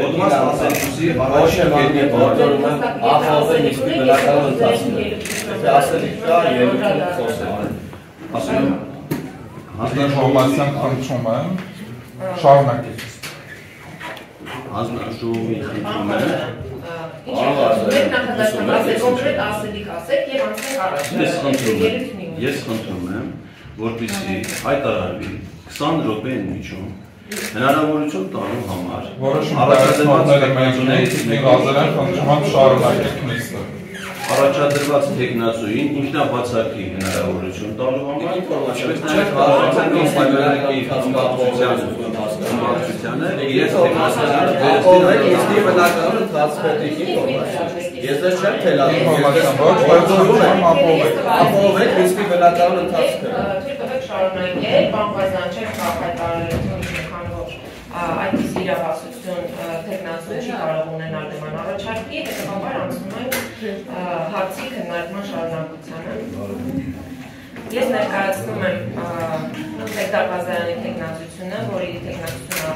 Olmaz hastanesi araştırma ve borcunun afazı müşterilerden tasarruf. Aslında daha iyi bir konsept. Aslında hastanın olmazsan konuşmam. Şarnak. Aslında şu հնարավորություն տալու համար առաջադրված տեխնացուին ինքնաբացակի հնարավորություն տալու համար ինֆորմացիա Այդպես իրավասություն տեխնացու չի կարող ունենալ նման առաջարկի, հետևաբար անցնում ենք հարցի քննարկման շարունակությանը։ Ես ներկայացնում եմ Տեխնազարանի տեխնացությունը, որի տեխնացությունը